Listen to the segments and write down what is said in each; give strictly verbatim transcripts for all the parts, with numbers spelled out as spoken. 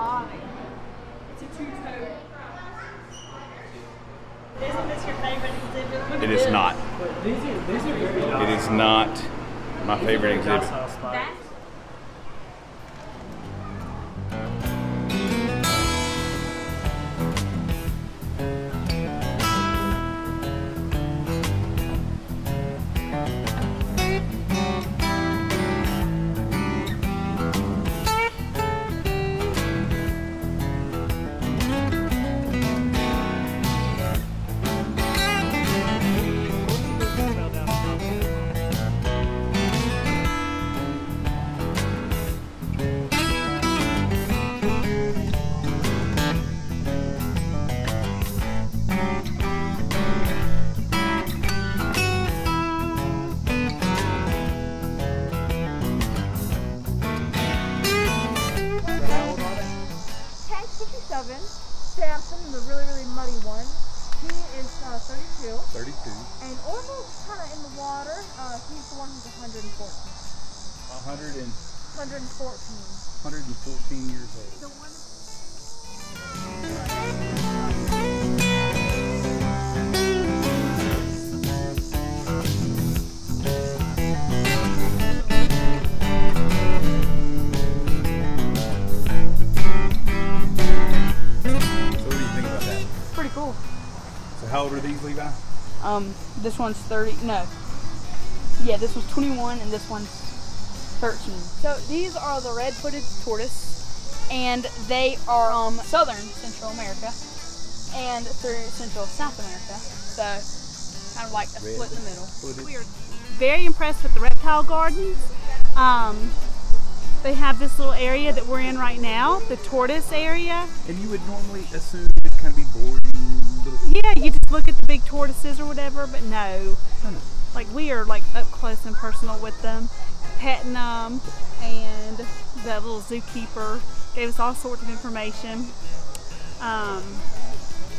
Bali. It's a two-toed. Isn't this your favorite exhibit? It is not. It is not my favorite exhibit. That's Samson, the really, really muddy one. He is uh, thirty-two. thirty-two. And Orville's kind of in the water. Uh, he's the one who's one hundred fourteen. one hundred and... one hundred fourteen. one hundred fourteen years old. The one... How old are these, Levi? Um, this one's thirty, no. Yeah, this one's twenty-one and this one's thirteen. So these are the red-footed tortoise, and they are um, southern Central America and through Central South America. So kind of like a red split in the middle. Footed. We are very impressed with the reptile gardens. Um, they have this little area that we're in right now, the tortoise area. And you would normally assume it'd kind of be boring. Yeah, you just look at the big tortoises or whatever, but no. Like, we are like up close and personal with them, petting them, and the little zookeeper gave us all sorts of information. Um,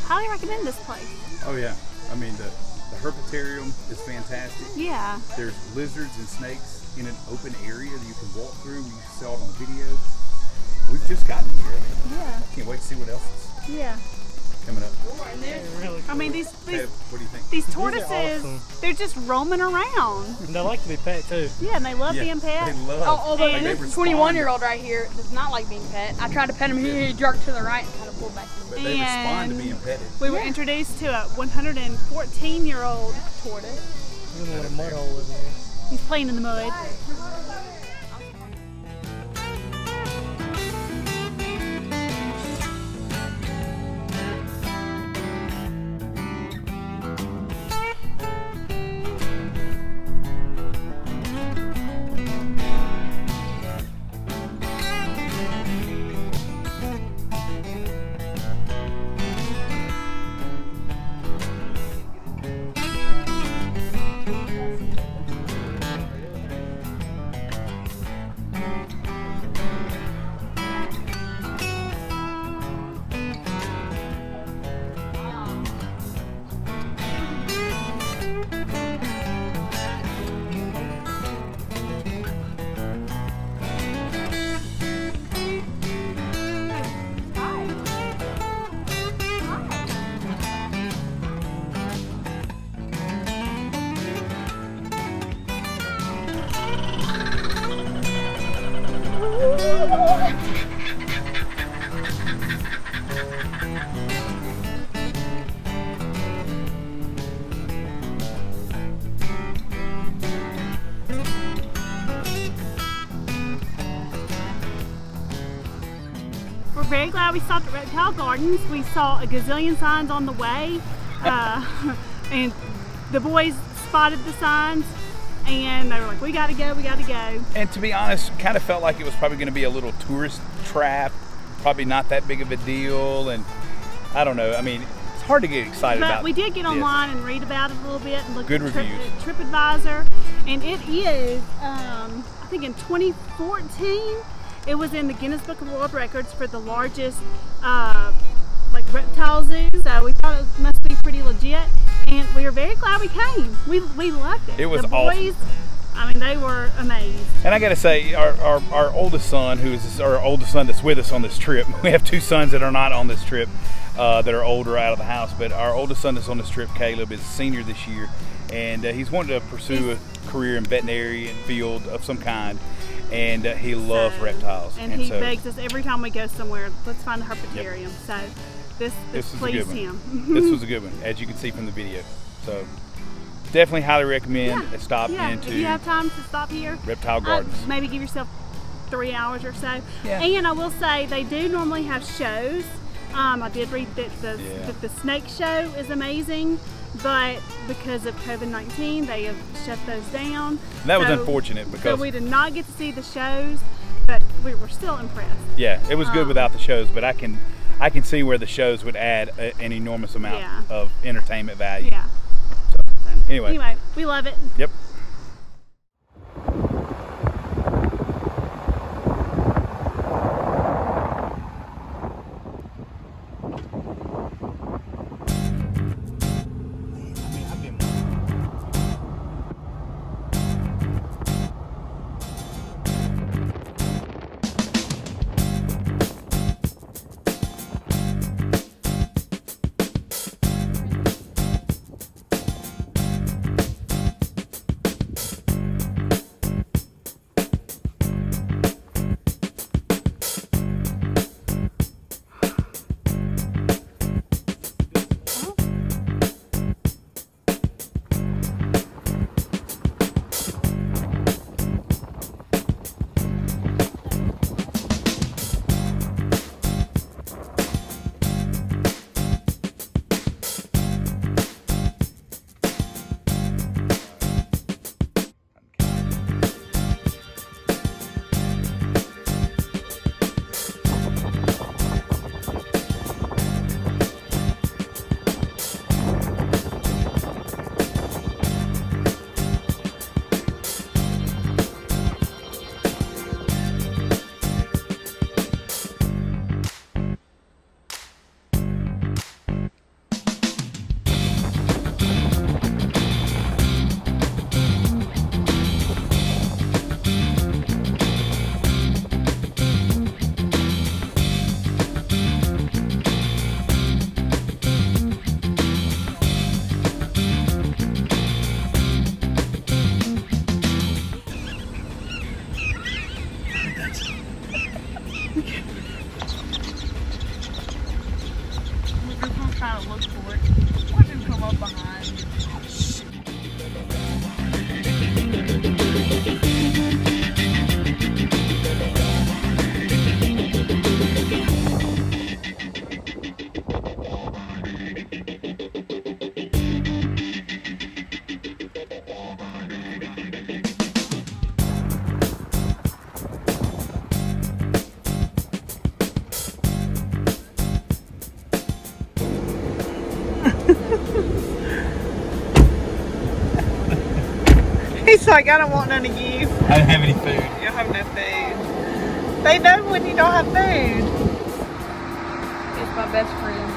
highly recommend this place. Oh yeah, I mean the, the herpetarium is fantastic. Yeah. There's lizards and snakes in an open area that you can walk through. You saw it on video. We've just gotten here. Yeah. I can't wait to see what else is. Yeah. Coming up. Really cool. I mean, these these, hey, what do you think? These tortoises, these awesome. They're just roaming around. And they like to be pet too. Yeah, and they love yeah, being pet. They love oh, although like this twenty-one-year-old right here does not like being pet. I tried to pet him, yeah. He jerked to the right and kind of pulled back. But they and respond to being petted. We were yeah. introduced to a one hundred fourteen-year-old tortoise. He's, in mud hole in there. He's playing in the mud. We're very glad we stopped at Reptile Gardens. We saw a gazillion signs on the way, uh, and the boys spotted the signs, and they were like, we gotta go, we gotta go. And to be honest, kind of felt like it was probably gonna be a little tourist trap, probably not that big of a deal, and I don't know, I mean, it's hard to get excited but about. But we did get this. online and read about it a little bit, and look Good at Trip, TripAdvisor, and it is, um, I think in twenty fourteen, it was in the Guinness Book of World Records for the largest uh, like reptile zoo, so we thought it must be pretty legit, and we were very glad we came. We, we loved it. It was awesome. The boys I mean, they were amazed. And I got to say, our, our, our oldest son, who is our oldest son that's with us on this trip, we have two sons that are not on this trip, uh, that are older out of the house, but our oldest son that's on this trip, Caleb, is a senior this year, and uh, he's wanted to pursue a career in veterinary and field of some kind, and uh, he loves so, reptiles. And, and he so, begs us every time we go somewhere, let's find the herpetarium. Yep. So this, this, this pleased him. This was a good one, as you can see from the video. So definitely highly recommend yeah. a stop yeah. into if you have time to stop here. Reptile Gardens. Uh, maybe give yourself three hours or so. Yeah. And I will say, they do normally have shows. Um, I did read that the, yeah. that the snake show is amazing, but because of COVID nineteen, they have shut those down. And that so, was unfortunate because so we did not get to see the shows, but we were still impressed. Yeah, it was good um, without the shows, but I can I can see where the shows would add a, an enormous amount yeah. of entertainment value. Yeah. Anyway. Anyway, we love it. Yep. He's like, I don't want none of you. I don't have any food. You don't have no food. They know when you don't have food. It's my best friend.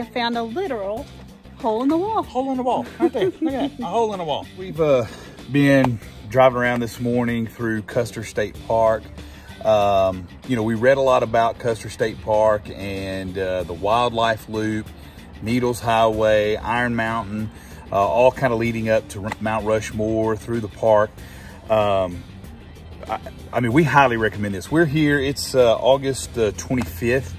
I found a literal hole in the wall. Hole in the wall, right there. Look at that, a hole in the wall. We've uh, been driving around this morning through Custer State Park. Um, you know, we read a lot about Custer State Park and uh, the Wildlife Loop, Needles Highway, Iron Mountain, uh, all kind of leading up to Mount Rushmore through the park. Um, I, I mean, we highly recommend this. We're here, it's uh, August uh, twenty-fifth.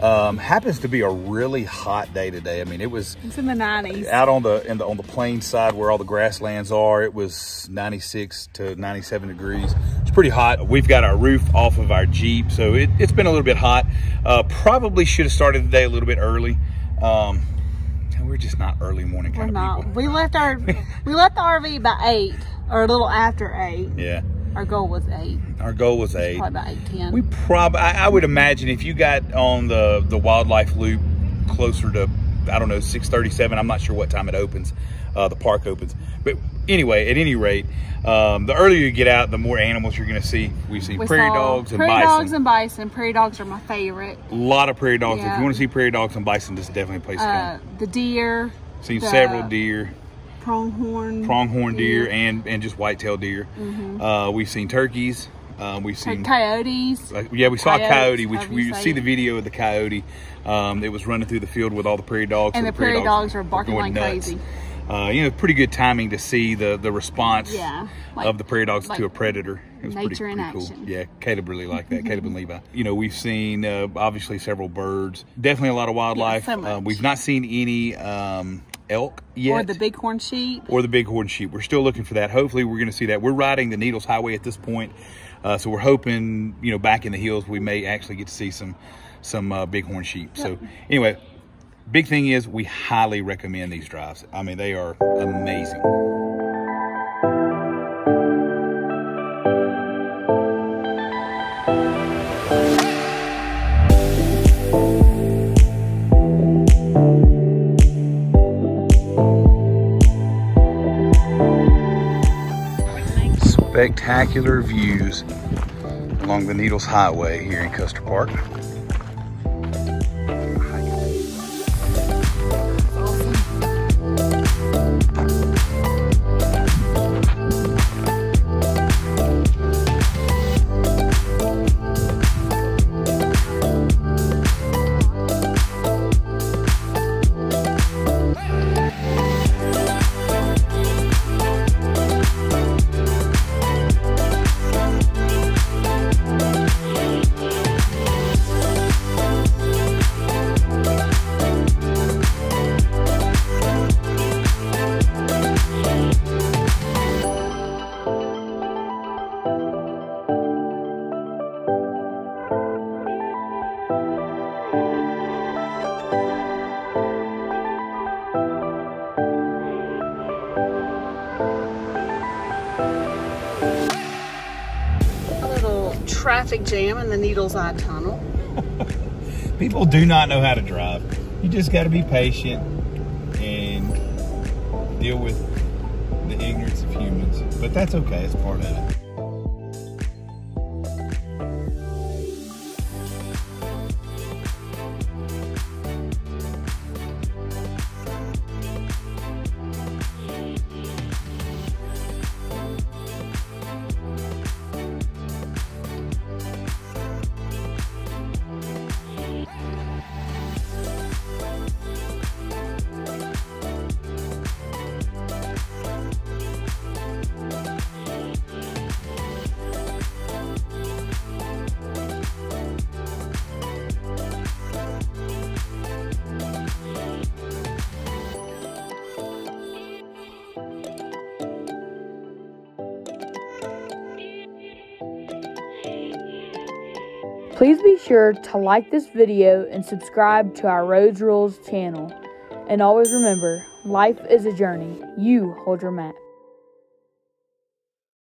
Um, happens to be a really hot day today. I mean, it was it's in the nineties. Out on the in the on the plain side where all the grasslands are, it was ninety-six to ninety-seven degrees. It's pretty hot. We've got our roof off of our Jeep, so it, it's been a little bit hot. Uh, probably should have started the day a little bit early. Um, we're just not early morning kind we're of not. people. We left our we left the R V by eight or a little after eight. Yeah. Our goal was eight. Our goal was eight. Probably about eight ten. We probably, I, I would imagine, if you got on the the wildlife loop closer to, I don't know, six thirty seven. I'm not sure what time it opens. Uh, the park opens, but anyway, at any rate, um, the earlier you get out, the more animals you're going to see. We've seen we prairie dogs and prairie bison. Prairie dogs and bison. Prairie dogs are my favorite. A lot of prairie dogs. Yeah. If you want to see prairie dogs and bison, this is definitely a place to uh, come. The deer. Seen the, several deer. pronghorn pronghorn deer, deer and and just white-tailed deer. Mm-hmm. uh we've seen turkeys, um we've seen coyotes. Uh, yeah, we saw coyotes, a coyote, which we see it. The video of the coyote. Um it was running through the field with all the prairie dogs, and so the, the prairie, prairie dogs, dogs were barking like nuts. Crazy. Uh you know, pretty good timing to see the the response yeah, like, of the prairie dogs like to a predator. It was nature pretty, in pretty action. Cool. Yeah, Caleb really liked that. Caleb and Levi. You know, we've seen uh, obviously several birds, definitely a lot of wildlife. Yeah, so uh, we've not seen any um elk yet, or the bighorn sheep or the bighorn sheep. We're still looking for that. Hopefully we're going to see that. We're riding the Needles Highway at this point, uh so we're hoping, you know, back in the hills we may actually get to see some some uh, bighorn sheep. Yep. So anyway, big thing is we highly recommend these drives. I mean, they are amazing. Spectacular views along the Needles Highway here in Custer Park. Traffic jam in the Needles Eye Tunnel. People do not know how to drive. You just got to be patient and deal with the ignorance of humans. But that's okay, it's part of it. Please be sure to like this video and subscribe to our Rhodes Rules channel. And always remember, life is a journey. You hold your map.